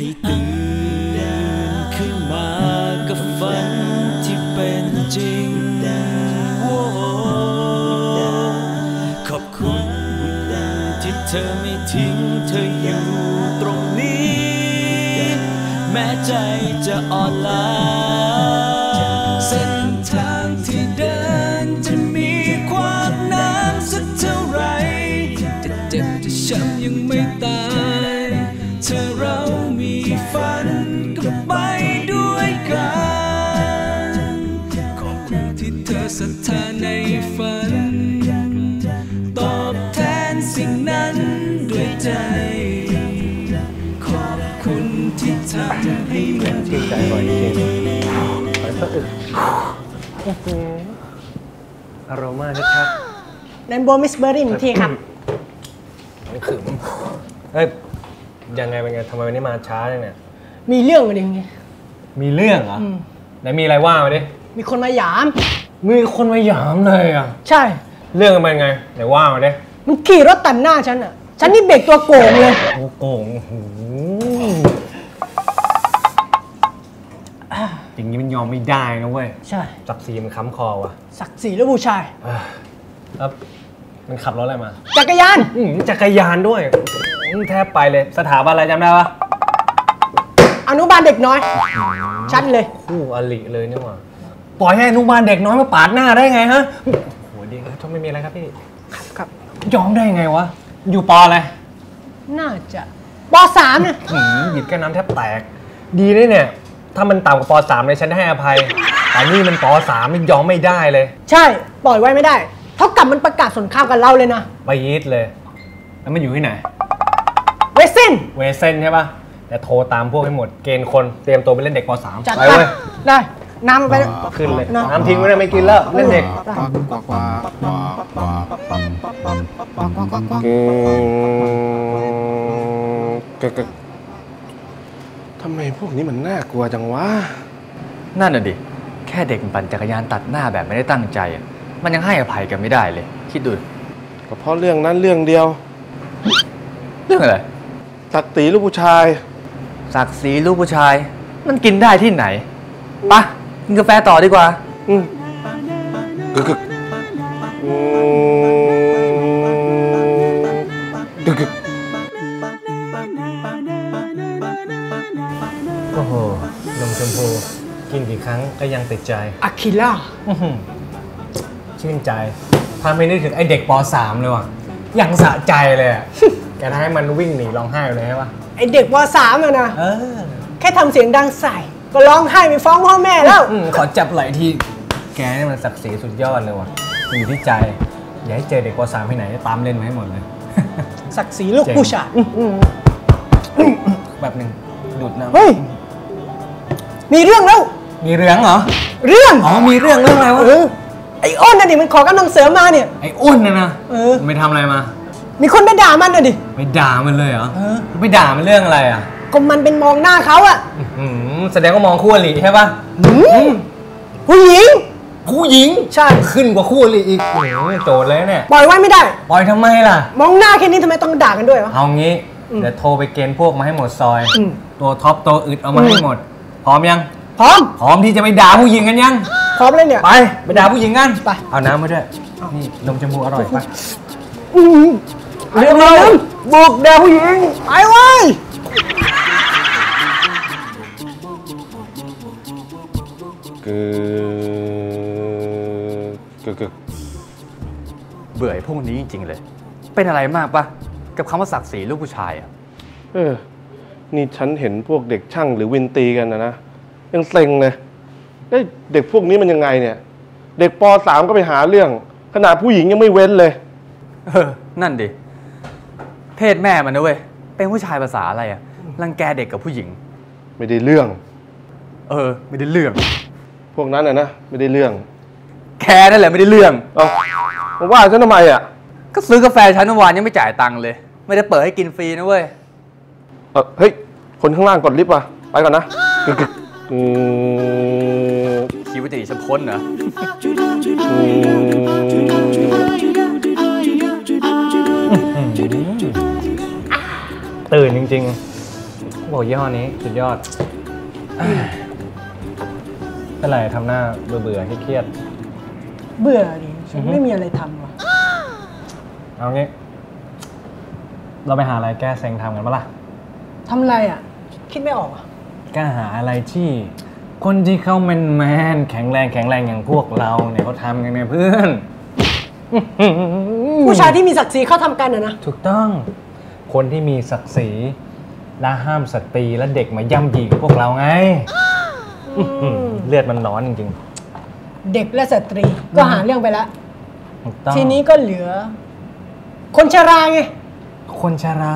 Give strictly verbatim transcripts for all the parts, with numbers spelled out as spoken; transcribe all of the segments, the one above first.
ให้ตื่นขึ้นมากับฝันที่เป็นจริงขอบคุณที่เธอไม่ทิ้งเธออยู่ตรงนี้แม้ใจจะอ่อนล้าเส้นทางที่เดินจะมีความน้ำสักเท่าไรจะเจ็บจะช้ำยังไม่ตายเธอเรามีฝันก็ไปด้วยกันขอบคุณที่เธอศรัทธาในฝันตอบแทนสิ่งนั้นด้วยใจขอบคุณที่ทำให้มันดีอารม่าชัดๆนั่นโบมิสเบอร์รี่ทีครับมันขึมเฮ้ยยังไงเป็นไงทำไมวันนี้มาช้าเนี่ยมีเรื่องอะไรอย่างเงี้ยมีเรื่องเหรอไหนมีอะไรว่ามาดิมีคนมาหยามมีคนมาหยามเลยอ่ะใช่เรื่องมันไงไหนว่ามาดิมันขี่รถตัดหน้าฉันอ่ะฉันนี่เบรกตัวโกงเลยตัวโกงโอ้โหอย่างนี้มันยอมไม่ได้นะเว้ยใช่ศักดิ์ศรีมันค้ำคอว่ะศักดิ์ศรีและผู้ชายครับมันขับรถอะไรมาจักรยานจักรยานด้วยแทบไปเลยสถาบันอะไรจำได้ปะอนุบาลเด็กน้อยชั้นเลยคู่อริเลยนี่หว่าปล่อยให้อนุบาลเด็กน้อยมาปาดหน้าได้ไงฮะโหดีครับท่านไม่มีอะไรครับพี่ครับครับยอมได้ไงวะอยู่ปออะไรน่าจะปอสามเนี่ยหยิบแก้วน้ำแทบแตกดีเลยเนี่ยถ้ามันต่ำกว่าปอสามเลยฉันให้อภัยแต่นี่มันปอสามมันยอมไม่ได้เลยใช่ปล่อยไว้ไม่ได้เท่ากับมันประกาศสงครามกับเราเลยนะไปยีดเลยแล้วมันอยู่ที่ไหนเวสเซนเวสเซนใช่ป่ะแต่โทรตามพวกให้หมดเกณฑ์คนเตรียมตัวไปเล่นเด็กปสามไปเลยได้น้ำไปขึ้นเลยน้ำทิ้งไว้เลยไม่กินแล้วเล่นเด็กทำไมพวกนี้มันน่ากลัวจังวะนั่นน่ะดิแค่เด็กปั่นจักรยานตัดหน้าแบบไม่ได้ตั้งใจมันยังให้อภัยกันไม่ได้เลยคิดดูก็เพราะเรื่องนั้นเรื่องเดียวเรื่องอะไรศักดิ์ศรีลูกผู้ชายศักดิ์ศรีลูกผู้ชายมันกินได้ที่ไหนปะกินกาแฟต่อดีกว่าอืมกึกกึกโอ้โหนมชมพูกินกี่ครั้งก็ยังติดใจอะคิล่าชื่นใจทำให้นึกถึงไอเด็กปสามเลยว่ะยังสะใจเลยอ่ะแกทำให้มันวิ่งหนีร้องไห้เลยใช่ปะไอเด็กปสามเลยนะแค่ทำเสียงดังใส่ก็ร้องไห้ไปฟ้องพ่อแม่แล้วขอจับไหล่ที่แกนี่มันศักดิ์ศรีสุดยอดเลยว่ะอยู่ที่ใจอย่าให้เจอเด็กปสามที่ไหนตามเล่นมาให้หมดเลยศักดิ์ศรีลูกผู้ชายแบบหนึ่งดูดน้ำเฮ้ยมีเรื่องแล้วมีเรื่องเหรอเรื่องอ๋อมีเรื่องเรื่องอะไรวะไอ้อ้นน่ะดิมันขอกำลังเสริมมาเนี่ยไอ้อ้นน่ะนะเออไม่ทำอะไรมามีคนไปด่ามันน่ะดิไปด่ามันเลยเหรอเออไปด่ามันเรื่องอะไรอ่ะก็มันเป็นมองหน้าเขาอ่ะอืมแสดงว่ามองคู่อริใช่ป่ะผู้หญิงผู้หญิงใช่ขึ้นกว่าคู่อริอีกโอ้โหโจดเลยเนี่ยปล่อยไว้ไม่ได้ปล่อยทำไมล่ะมองหน้าแค่นี้ทำไมต้องด่ากันด้วยวะเอางี้เดี๋ยวโทรไปเกณฑ์พวกมาให้หมดซอยตัวท็อปตัวอึดเอามาให้หมดพร้อมยังพร้อมพร้อมที่จะไปด่าผู้หญิงกันยังพร้อมเลยเนี่ยไปไปด่าผู้หญิงกันไปเอาน้ำมาด้วยนี่นมชมพูอร่อยป่ะเรื่องอะไรบุกด่าผู้หญิงไปเว้ยเบื่อพวกนี้จริงๆเลยเป็นอะไรมากปะกับคำว่าศักดิ์ศรีลูกผู้ชายอ่ะเออนี่ฉันเห็นพวกเด็กช่างหรือวินตีกันนะนะยังเซ็งเลยได้เด็กพวกนี้มันยังไงเนี่ยเด็กปสามก็ไปหาเรื่องขนาดผู้หญิงยังไม่เว้นเลยเออนั่นดิเพศแม่มันนะเว้ยเป็นผู้ชายภาษาอะไรอ่ะรังแกเด็กกับผู้หญิงไม่ได้เรื่องเออไม่ได้เรื่องพวกนั้นน่ะนะไม่ได้เรื่องแค่นั่นแหละไม่ได้เรื่องเอ้าว่าฉันทำไมอ่ะก็ซื้อกาแฟฉันเมื่อวานยังไม่จ่ายตังค์เลยไม่ได้เปิดให้กินฟรีนะเว้ยเออเฮ้ยคนข้างล่างกดลิฟต์ว่ะไปก่อนนะคิดว่าจะหนีฉันพ้นเหรอตื่นจริงๆ โหยี่ห้อนี้สุดยอดเป็นไรทำหน้าเบื่อเบื่อเครียดเบื่อดิไม่มีอะไรทำว่ะเอางี้เราไปหาอะไรแก้เซ็งทำกันปะล่ะทำอะไรอ่ะคิดไม่ออกอ่ะก็หาอะไรที่คนที่เขาแมนแมนแข็งแรงแข็งแรงอย่างพวกเราเนี่ยเขาทำกันเนี่ยเพื่อนผู้ชายที่มีศักดิ์ศรีเขาทำกันนะนะถูกต้องคนที่มีศักดิ์ศรีและห้ามสตรีและเด็กมาย่ำยีพวกเราไงเลือดมันร้อนจริงๆเด็กและสตรีก็หาเรื่องไปแล้วทีนี้ก็เหลือคนชราไงคนชรา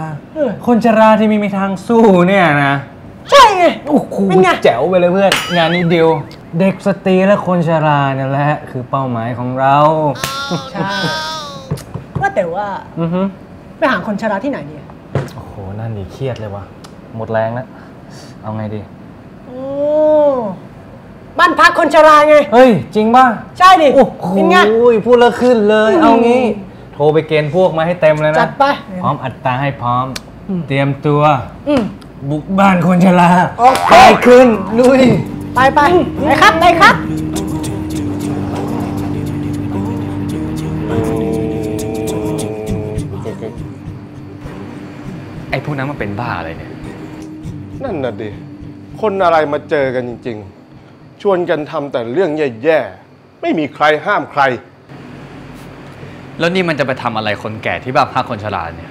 คนชราที่ไม่มีทางสู้เนี่ยนะใช่ไงโอ้โหแจ๋วไปเลยเพื่อนงานนี้เดียวเด็กสตรีและคนชราเนี่ยแหละคือเป้าหมายของเราใช่ว่าแต่ว่าไปหาคนชราที่ไหนดีโอ้โหนั่นดีเครียดเลยวะหมดแรงแล้วเอาไงดีโอ้บ้านพักคนชราไงเฮ้ยจริงป่ะใช่ดิโอ้โหพูดแล้วขึ้นเลยเอางี้โทรไปเกณฑ์พวกมาให้เต็มเลยนะจัดไปพร้อมอัดตาให้พร้อมเตรียมตัวบุกบ้านคนชราไปขึ้นลุยไปไปไปครับไปครับไอ้พวกนั้นมันเป็นบ้าอะไรเนี่ยนั่นน่ะดิคนอะไรมาเจอกันจริงๆชวนกันทำแต่เรื่องแย่ๆไม่มีใครห้ามใครแล้วนี่มันจะไปทำอะไรคนแก่ที่บ้านพักคนชราเนี่ย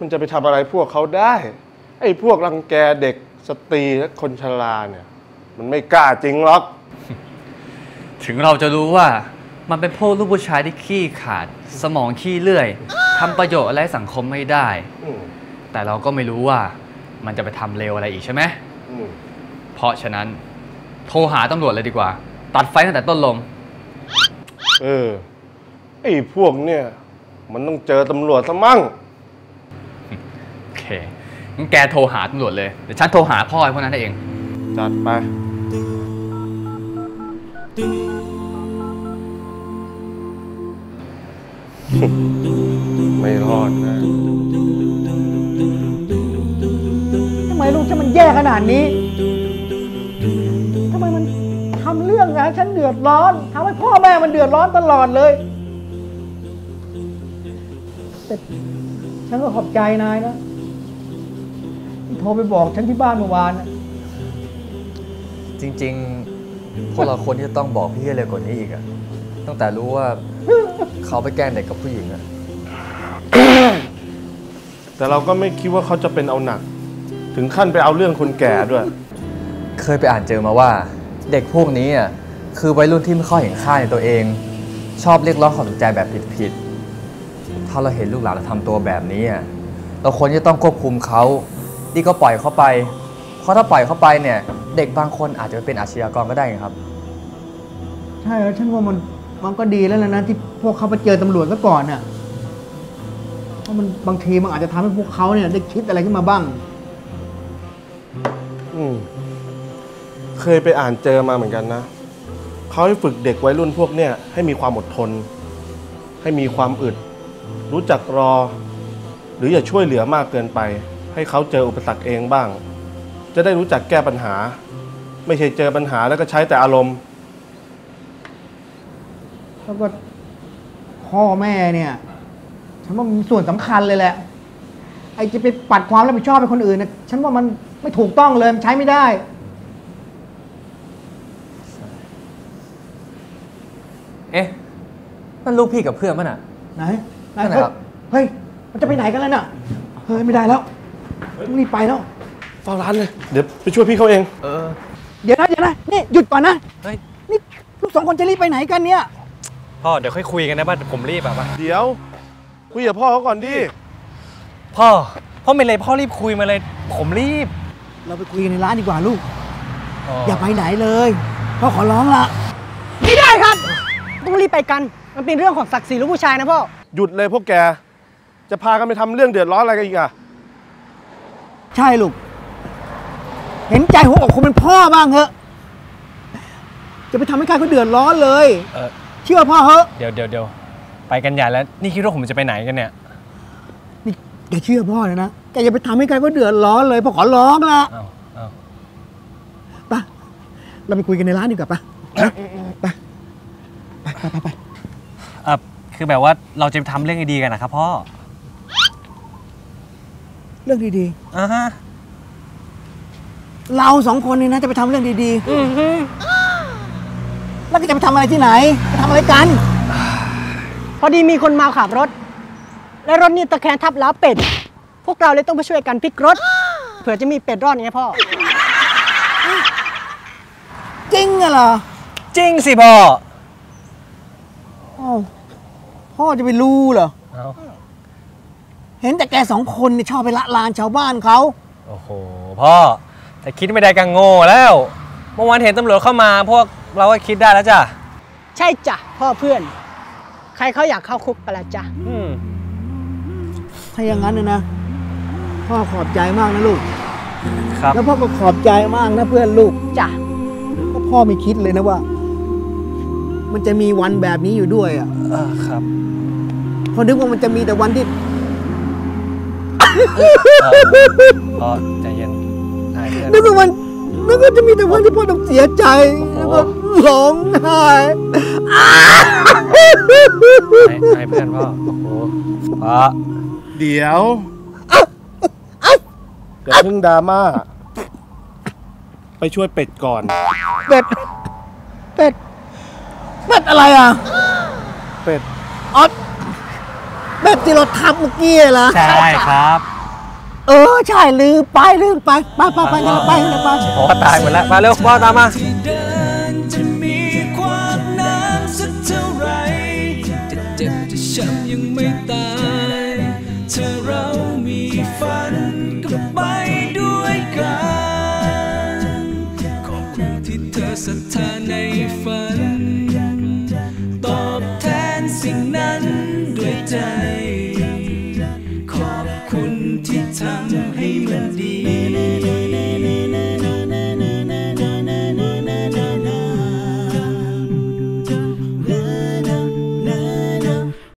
มันจะไปทำอะไรพวกเขาได้ไอ้พวกรังแกเด็กสตรีและคนชราเนี่ยมันไม่กล้าจริงหรอกถึงเราจะรู้ว่ามันเป็นพวกลูกผู้ชายที่ขี้ขาดสมองขี้เลื่อยทำประโยชน์อะไรสังคมไม่ได้แต่เราก็ไม่รู้ว่ามันจะไปทำเลวอะไรอีกใช่ไหมเพราะฉะนั้นโทรหาตำรวจเลยดีกว่าตัดไฟตั้งแต่ต้นลมเออไอ้พวกเนี่ยมันต้องเจอตำรวจซะมั่งโอเคงั้นแกโทรหาตำรวจเลยเดี๋ยวฉันโทรหาพ่อไอ้พวกนั้นเองจัดไปไม่รอดนะทำไมลูกฉันมันแย่ขนาดนี้ทำไมมันทำเรื่องนะฉันเดือดร้อนทำให้พ่อแม่มันเดือดร้อนตลอดเลยแต่ฉันก็ขอบใจนายนะโทรไปบอกฉันที่บ้านเมื่อวานนะจริงๆพวกเราควรที่จะต้องบอกพี่อะไรกว่านี้อีกอะตั้งแต่รู้ว่าเขาไปแกล้งเด็กกับผู้หญิงอะแต่เราก็ไม่คิดว่าเขาจะเป็นเอาหนักถึงขั้นไปเอาเรื่องคนแก่ด้วยเคยไปอ่านเจอมาว่าเด็กพวกนี้อะคือวัยรุ่นที่ไม่ค่อยเห็นค่าในตัวเองชอบเรียกร้องความสนใจแบบผิดๆถ้าเราเห็นลูกหลานเราทำตัวแบบนี้อะเราควรจะต้องควบคุมเขาดีก็ปล่อยเขาไปเพราะถ้าปล่อยเขาไปเนี่ยเด็กบางคนอาจจะเป็นอาชญากรก็ได้ครับใช่แล้วฉันว่ามันมันก็ดีแล้วนะที่พวกเขาไปเจอตำรวจซะก่อนน่ะเพราะมันบางทีมันอาจจะทำให้พวกเขาเนี่ยได้คิดอะไรขึ้นมาบ้างอืมเคยไปอ่านเจอมาเหมือนกันนะเขาให้ฝึกเด็กวัยรุ่นพวกเนี่ยให้มีความอดทนให้มีความอึดรู้จักรอหรืออย่าช่วยเหลือมากเกินไปให้เขาเจออุปสรรคเองบ้างจะได้รู้จักแก้ปัญหาไม่ใช่เจอปัญหาแล้วก็ใช้แต่อารมณ์แล้วก็พ่อแม่เนี่ยฉันว่ามีส่วนสำคัญเลยแหละไอ้จะไปปัดความรับผิดชอบให้คนอื่นนะฉันว่ามันไม่ถูกต้องเลยใช้ไม่ได้เอ๊ะนั่นลูกพี่กับเพื่อนมั้งน่ะไหนไหนครับเฮ้ยมันจะไปไหนกันแล้วน่ะเฮ้ยไม่ได้แล้วต้องรีบไปแล้วเฝ้าร้านเลยเดี๋ยวไปช่วยพี่เขาเองเออเดี๋ยวนะเดี๋ยวนะนี่หยุดก่อนนะเฮ้ยนี่ลูกสองคนจะรีบไปไหนกันเนี่ยพ่อเดี๋ยวค่อยคุยกันนะบ้านผมรีบอ่ะป่ะเดี๋ยวคุยกับพ่อเขาก่อนดิพ่อพ่อเป็นไรพ่อรีบคุยมาเลยผมรีบเราไปคุยกันในร้านดีกว่าลูก อ, อย่าไปไหนเลยพ่อขอร้องละไม่ได้ครับต้องรีบไปกันมันเป็นเรื่องของศักดิ์ศรีลูกผู้ชายนะพ่อหยุดเลยพวกแกจะพากันไปทำเรื่องเดือดร้อนอะไรกันอีกอ่ะใช่ลูกเห็นใจหัวอกคนเป็นพ่อบ้างเหอะจะไปทำให้ใครเขาเดือดร้อนเลยเชื่อพ่อเหอะเดี๋ยวเดี๋ยวเดี๋ยวไปกันใหญ่แล้วนี่คิดว่าผมจะไปไหนกันเนี่ยนี่ อย่าเชื่อพ่อเลยนะแกอย่าไปทำให้ใครก็เดือดร้อนเลยพ่อขอร้องละไปเราไปคุยกันในร้านดีกว่าป่ะไปไปไปไปเออคือแบบว่าเราจะทำเรื่องดีๆกันนะครับพ่อเรื่องดีๆอ่าฮะเราสองคนนี่นะจะไปทำเรื่องดีๆอือฮึแล้วก็จะไปทำอะไรที่ไหนไปทำอะไรกันพอดีมีคนมาขับรถและรถนี่ตะแคงทับล้าเป็ดพวกเราเลยต้องไปช่วยกันพลิกรถเผื่อจะมีเป็ดรอดไงพ่อจริงเหรอจริงสิพ่อพ่อจะไปรู้เหรอเห็นแต่แกสองคนนี่ชอบไปละลานชาวบ้านเขาโอ้โหพ่อแต่คิดไม่ได้กังโง่แล้วเมื่อวานเห็นตำรวจเข้ามาพวกเราก็คิดได้แล้วจ้ะใช่จ้ะพ่อเพื่อนใครเขาอยากเข้าคุกกันละจ้ะถ้าอย่างนั้นนะพ่อขอบใจมากนะลูกครับแล้วพ่อก็ขอบใจมากนะเพื่อนลูกจ้ะก็พ่อไม่คิดเลยนะว่ามันจะมีวันแบบนี้อยู่ด้วยอ่ะครับพอนึกว่ามันจะมีแต่วันที่พ่อใจเย็นนึกว่ามันนึกว่าจะมีแต่วันที่พ่อต้องเสียใจแล้วก็ร้องไห้ไอ้เพื่อนพ่อโอ้โหพ่อเดี๋ยวอย่าเพิ่งดราม่าไปช่วยเป็ดก่อนเป็ดเป็ดเป็ดอะไรอ่ะเป็ดอ๊อดเป็ดที่เราทับเมื่อกี้เหรอใช่ครับเออใช่ลืมไปลืมไปไปไปไปไปไปไปโอ้ตายหมดแล้วมาเร็วพ่อตามมาศรัทธาในฝันตอบแทนสิ่งนั้นด้วยใจขอบคุณที่ทำให้มันดี